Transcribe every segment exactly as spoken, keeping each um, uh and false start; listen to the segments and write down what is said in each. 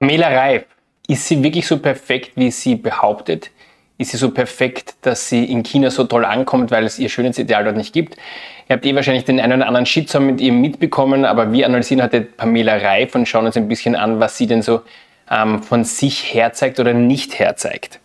Pamela Reif, ist sie wirklich so perfekt, wie sie behauptet? Ist sie so perfekt, dass sie in China so toll ankommt, weil es ihr Schönheitsideal dort nicht gibt? Ihr habt eh wahrscheinlich den einen oder anderen Shitstorm mit ihr mitbekommen, aber wir analysieren heute Pamela Reif und schauen uns ein bisschen an, was sie denn so ähm, von sich her zeigt oder nicht herzeigt.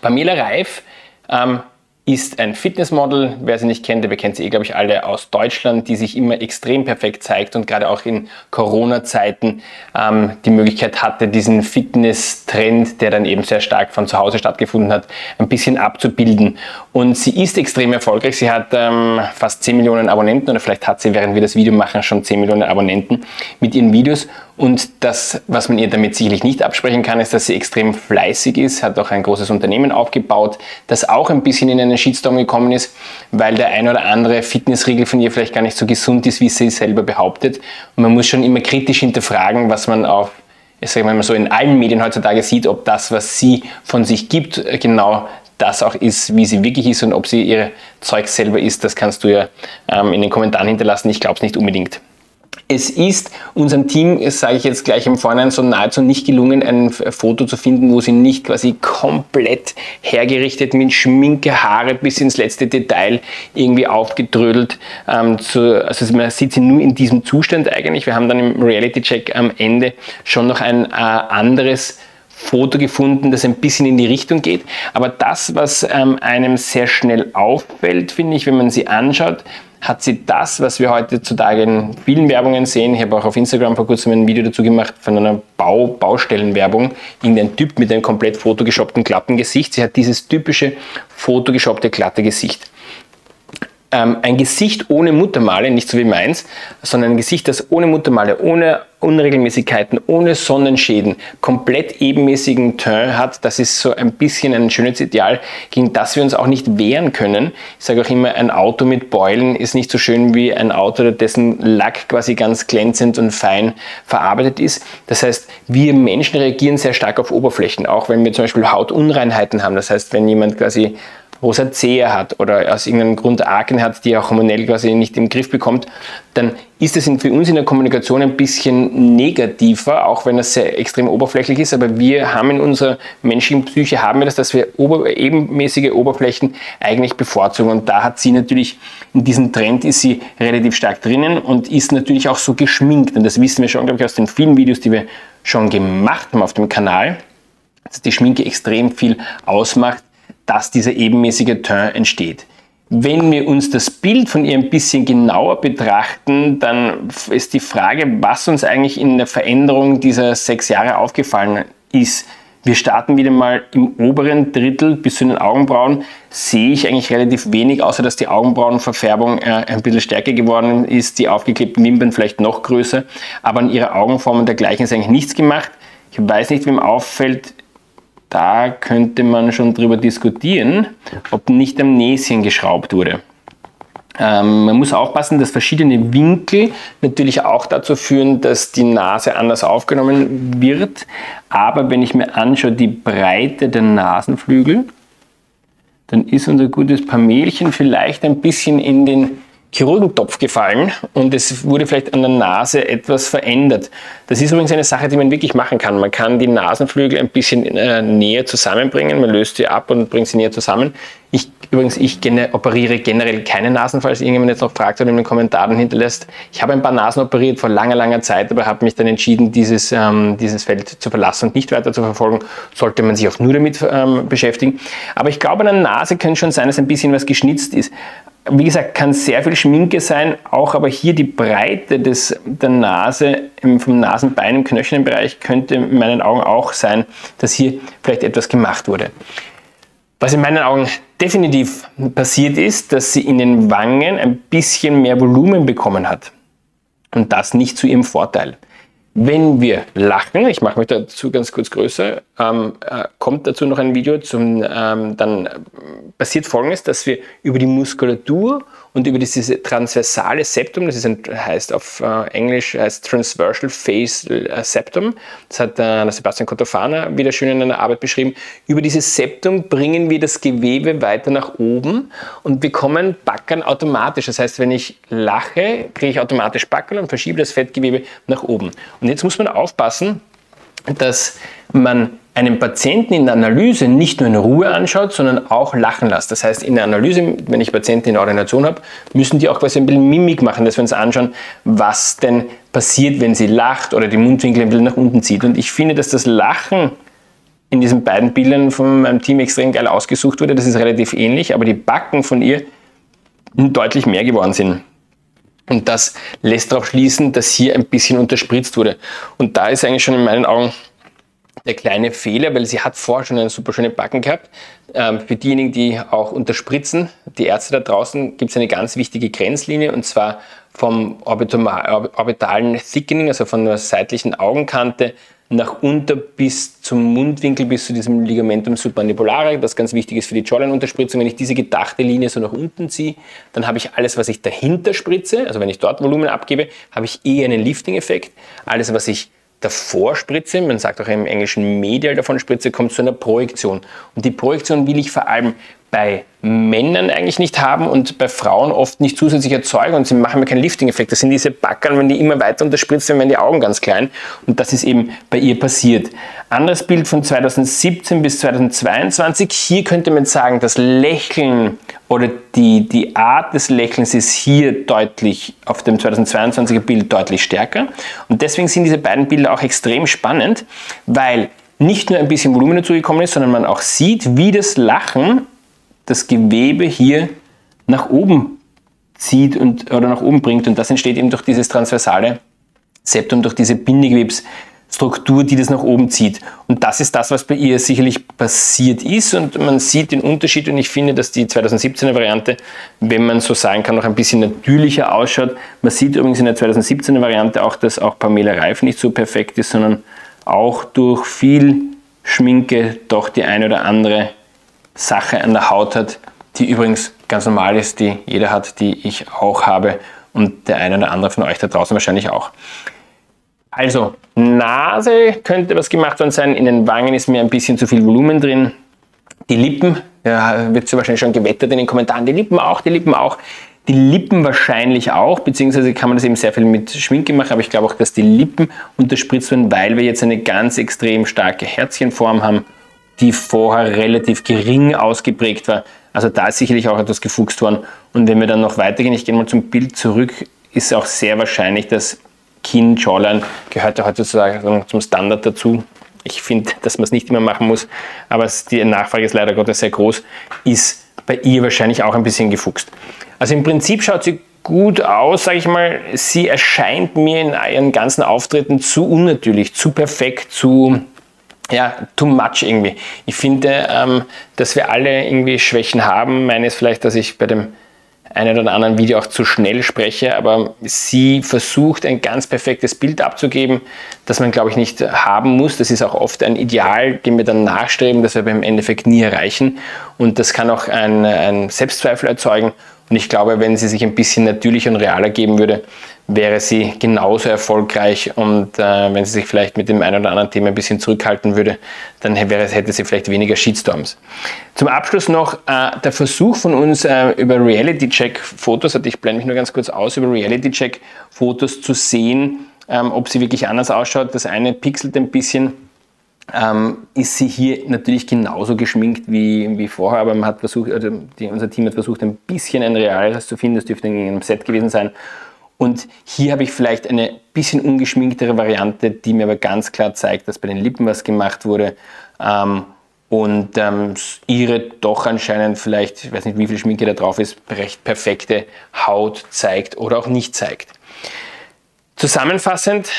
Pamela Reif ähm, ist ein Fitnessmodel. Wer sie nicht kennt, der kennt sie eh, glaube ich, alle aus Deutschland, die sich immer extrem perfekt zeigt und gerade auch in Corona-Zeiten ähm, die Möglichkeit hatte, diesen Fitness-Trend, der dann eben sehr stark von zu Hause stattgefunden hat, ein bisschen abzubilden. Und sie ist extrem erfolgreich. Sie hat ähm, fast zehn Millionen Abonnenten oder vielleicht hat sie, während wir das Video machen, schon zehn Millionen Abonnenten mit ihren Videos. Und das, was man ihr damit sicherlich nicht absprechen kann, ist, dass sie extrem fleißig ist, hat auch ein großes Unternehmen aufgebaut, das auch ein bisschen in einen Shitstorm gekommen ist, weil der ein oder andere Fitnessriegel von ihr vielleicht gar nicht so gesund ist, wie sie selber behauptet. Und man muss schon immer kritisch hinterfragen, was man auf, ich sage mal so, in allen Medien heutzutage sieht, ob das, was sie von sich gibt, genau das auch ist, wie sie wirklich ist und ob sie ihr Zeug selber ist. Das kannst du ja ähm, in den Kommentaren hinterlassen. Ich glaube es nicht unbedingt. Es ist unserem Team, das sage ich jetzt gleich im Vorhinein, so nahezu nicht gelungen, ein Foto zu finden, wo sie nicht quasi komplett hergerichtet mit Schminke, Haare bis ins letzte Detail irgendwie aufgedrödelt. Ähm, zu, also man sieht sie nur in diesem Zustand eigentlich. Wir haben dann im Reality-Check am Ende schon noch ein äh, anderes Foto gefunden, das ein bisschen in die Richtung geht. Aber das, was ähm, einem sehr schnell auffällt, finde ich, wenn man sie anschaut, hat sie das, was wir heutzutage in vielen Werbungen sehen. Ich habe auch auf Instagram vor kurzem ein Video dazu gemacht von einer Bau Baustellenwerbung. Irgendein Typ mit einem komplett fotogeshoppten glatten Gesicht. Sie hat dieses typische fotogeshoppte glatte Gesicht. Ähm, ein Gesicht ohne Muttermale, nicht so wie meins, sondern ein Gesicht, das ohne Muttermale, ohne Unregelmäßigkeiten, ohne Sonnenschäden, komplett ebenmäßigen Teint hat. Das ist so ein bisschen ein Schönheitsideal, gegen das wir uns auch nicht wehren können. Ich sage auch immer, ein Auto mit Beulen ist nicht so schön wie ein Auto, dessen Lack quasi ganz glänzend und fein verarbeitet ist. Das heißt, wir Menschen reagieren sehr stark auf Oberflächen, auch wenn wir zum Beispiel Hautunreinheiten haben. Das heißt, wenn jemand quasi Rosazea hat oder aus irgendeinem Grund Akne hat, die er hormonell quasi nicht im Griff bekommt, dann ist das für uns in der Kommunikation ein bisschen negativer, auch wenn das sehr extrem oberflächlich ist. Aber wir haben in unserer menschlichen Psyche, haben wir das, dass wir ober ebenmäßige Oberflächen eigentlich bevorzugen. Und da hat sie natürlich, in diesem Trend ist sie relativ stark drinnen und ist natürlich auch so geschminkt. Und das wissen wir schon, glaube ich, aus den vielen Videos, die wir schon gemacht haben auf dem Kanal, dass die Schminke extrem viel ausmacht, dass dieser ebenmäßige Teint entsteht. Wenn wir uns das Bild von ihr ein bisschen genauer betrachten, dann ist die Frage, was uns eigentlich in der Veränderung dieser sechs Jahre aufgefallen ist. Wir starten wieder mal im oberen Drittel bis zu den Augenbrauen. Sehe ich eigentlich relativ wenig, außer dass die Augenbrauenverfärbung äh, ein bisschen stärker geworden ist, die aufgeklebten Wimpern vielleicht noch größer, aber an ihrer Augenform und dergleichen ist eigentlich nichts gemacht. Ich weiß nicht, wem auffällt. Da könnte man schon drüber diskutieren, ob nicht am Näschen geschraubt wurde. Ähm, man muss aufpassen, dass verschiedene Winkel natürlich auch dazu führen, dass die Nase anders aufgenommen wird. Aber wenn ich mir anschaue, die Breite der Nasenflügel, dann ist unser gutes Pamelchen vielleicht ein bisschen in den Chirurgentopf gefallen und es wurde vielleicht an der Nase etwas verändert. Das ist übrigens eine Sache, die man wirklich machen kann. Man kann die Nasenflügel ein bisschen äh, näher zusammenbringen, man löst sie ab und bringt sie näher zusammen. Ich, übrigens, ich operiere generell keine Nasen, falls irgendjemand jetzt noch fragt oder in den Kommentaren hinterlässt. Ich habe ein paar Nasen operiert vor langer, langer Zeit, aber habe mich dann entschieden, dieses, ähm, dieses Feld zu verlassen und nicht weiter zu verfolgen. Sollte man sich auch nur damit ähm, beschäftigen. Aber ich glaube, an der Nase könnte schon sein, dass ein bisschen was geschnitzt ist. Wie gesagt, kann sehr viel Schminke sein, auch aber hier die Breite des, der Nase im, vom Nasenbein im Knöchelbereich könnte in meinen Augen auch sein, dass hier vielleicht etwas gemacht wurde. Was in meinen Augen definitiv passiert ist, dass sie in den Wangen ein bisschen mehr Volumen bekommen hat und das nicht zu ihrem Vorteil. Wenn wir lachen, ich mache mich dazu ganz kurz größer, ähm, äh, kommt dazu noch ein Video, zum, ähm, dann passiert Folgendes, dass wir über die Muskulatur und über dieses transversale Septum, das ist ein, heißt auf äh, Englisch heißt Transversal Facial äh, Septum, das hat äh, Sebastian Cotofana wieder schön in einer Arbeit beschrieben, über dieses Septum bringen wir das Gewebe weiter nach oben und bekommen Backern automatisch. Das heißt, wenn ich lache, kriege ich automatisch Backern und verschiebe das Fettgewebe nach oben. Und jetzt muss man aufpassen, dass man einen Patienten in der Analyse nicht nur in Ruhe anschaut, sondern auch lachen lässt. Das heißt, in der Analyse, wenn ich Patienten in der Ordination habe, müssen die auch quasi ein bisschen Mimik machen, dass wir uns anschauen, was denn passiert, wenn sie lacht oder die Mundwinkel ein bisschen nach unten zieht. Und ich finde, dass das Lachen in diesen beiden Bildern von meinem Team extrem geil ausgesucht wurde. Das ist relativ ähnlich, aber die Backen von ihr deutlich mehr geworden sind. Und das lässt darauf schließen, dass hier ein bisschen unterspritzt wurde. Und da ist eigentlich schon in meinen Augen der kleine Fehler, weil sie hat vorher schon eine super schöne Backen gehabt. Ähm, für diejenigen, die auch unterspritzen, die Ärzte da draußen, gibt es eine ganz wichtige Grenzlinie, und zwar vom orbitalen Thickening, also von der seitlichen Augenkante nach unten bis zum Mundwinkel, bis zu diesem Ligamentum submandibulare, das ganz wichtig ist für die Jawline-Unterspritzung. Wenn ich diese gedachte Linie so nach unten ziehe, dann habe ich alles, was ich dahinter spritze, also wenn ich dort Volumen abgebe, habe ich eh einen Lifting-Effekt. Alles, was ich davor spritze, man sagt auch im Englischen medial davon spritze, kommt zu einer Projektion. Und die Projektion will ich vor allem bei Männern eigentlich nicht haben und bei Frauen oft nicht zusätzlich erzeugen, und sie machen mir keinen Lifting-Effekt. Das sind diese Backern, wenn die immer weiter unterspritzen, werden die Augen ganz klein, und das ist eben bei ihr passiert. Anderes Bild von zweitausendsiebzehn bis zweitausendzweiundzwanzig, hier könnte man sagen, das Lächeln oder die, die Art des Lächelns ist hier deutlich, auf dem zweitausendzweiundzwanziger Bild deutlich stärker, und deswegen sind diese beiden Bilder auch extrem spannend, weil nicht nur ein bisschen Volumen dazugekommen ist, sondern man auch sieht, wie das Lachen das Gewebe hier nach oben zieht und, oder nach oben bringt, und das entsteht eben durch dieses transversale Septum, durch diese Bindegewebsstruktur, die das nach oben zieht. Und das ist das, was bei ihr sicherlich passiert ist, und man sieht den Unterschied, und ich finde, dass die zweitausendsiebenzehner Variante, wenn man so sagen kann, noch ein bisschen natürlicher ausschaut. Man sieht übrigens in der zweitausendsiebenzehner Variante auch, dass auch Pamela Reif nicht so perfekt ist, sondern auch durch viel Schminke doch die eine oder andere Sache an der Haut hat, die übrigens ganz normal ist, die jeder hat, die ich auch habe und der eine oder andere von euch da draußen wahrscheinlich auch. Also Nase könnte was gemacht worden sein, in den Wangen ist mir ein bisschen zu viel Volumen drin, die Lippen, ja, wird so wahrscheinlich schon gewettert in den Kommentaren, die Lippen auch, die Lippen auch, die Lippen wahrscheinlich auch, beziehungsweise kann man das eben sehr viel mit Schminke machen, aber ich glaube auch, dass die Lippen unterspritzt werden, weil wir jetzt eine ganz extrem starke Herzchenform haben, die vorher relativ gering ausgeprägt war. Also da ist sicherlich auch etwas gefuchst worden. Und wenn wir dann noch weitergehen, ich gehe mal zum Bild zurück, ist auch sehr wahrscheinlich, dass Kinn, Jawline gehört ja heutzutage zum Standard dazu. Ich finde, dass man es nicht immer machen muss, aber die Nachfrage ist leider Gottes sehr groß, ist bei ihr wahrscheinlich auch ein bisschen gefuchst. Also im Prinzip schaut sie gut aus, sage ich mal. Sie erscheint mir in ihren ganzen Auftritten zu unnatürlich, zu perfekt, zu... ja, too much irgendwie. Ich finde, ähm, dass wir alle irgendwie Schwächen haben. Meine ist vielleicht, dass ich bei dem einen oder anderen Video auch zu schnell spreche, aber sie versucht, ein ganz perfektes Bild abzugeben, das man, glaube ich, nicht haben muss. Das ist auch oft ein Ideal, dem wir dann nachstreben, das wir beim Endeffekt nie erreichen. Und das kann auch ein, ein Selbstzweifel erzeugen. Und ich glaube, wenn sie sich ein bisschen natürlicher und realer geben würde, wäre sie genauso erfolgreich, und äh, wenn sie sich vielleicht mit dem einen oder anderen Thema ein bisschen zurückhalten würde, dann wäre, hätte sie vielleicht weniger Shitstorms. Zum Abschluss noch äh, der Versuch von uns äh, über Reality-Check-Fotos, also ich blende mich nur ganz kurz aus, über Reality-Check-Fotos zu sehen, ähm, ob sie wirklich anders ausschaut. Das eine pixelt ein bisschen. Ähm, ist sie hier natürlich genauso geschminkt wie, wie vorher, aber man hat versucht, also die, unser Team hat versucht, ein bisschen ein realeres zu finden, das dürfte in einem Set gewesen sein. Und hier habe ich vielleicht eine bisschen ungeschminktere Variante, die mir aber ganz klar zeigt, dass bei den Lippen was gemacht wurde. Ähm, und ähm, ihre doch anscheinend vielleicht, ich weiß nicht, wie viel Schminke da drauf ist, recht perfekte Haut zeigt oder auch nicht zeigt. Zusammenfassend,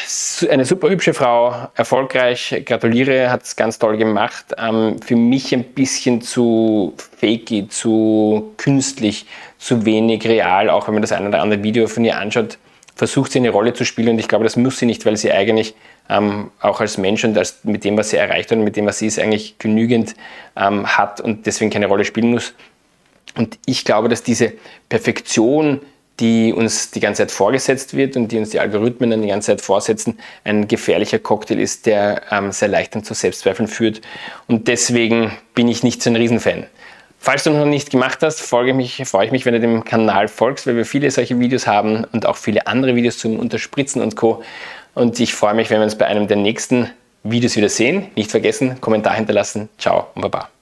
eine super hübsche Frau, erfolgreich, gratuliere, hat es ganz toll gemacht. Ähm, für mich ein bisschen zu fakey, zu künstlich, zu wenig real, auch wenn man das ein oder andere Video von ihr anschaut, versucht sie eine Rolle zu spielen, und ich glaube, das muss sie nicht, weil sie eigentlich ähm, auch als Mensch und als, mit dem, was sie erreicht hat und mit dem, was sie ist, eigentlich genügend ähm, hat und deswegen keine Rolle spielen muss. Und ich glaube, dass diese Perfektion, die uns die ganze Zeit vorgesetzt wird und die uns die Algorithmen dann die ganze Zeit vorsetzen, ein gefährlicher Cocktail ist, der ähm, sehr leicht dann zu Selbstzweifeln führt. Und deswegen bin ich nicht so ein Riesenfan. Falls du noch nicht gemacht hast, folge mich, freue ich mich, wenn du dem Kanal folgst, weil wir viele solche Videos haben und auch viele andere Videos zum Unterspritzen und Co. Und ich freue mich, wenn wir uns bei einem der nächsten Videos wieder sehen. Nicht vergessen, Kommentar hinterlassen. Ciao und Baba.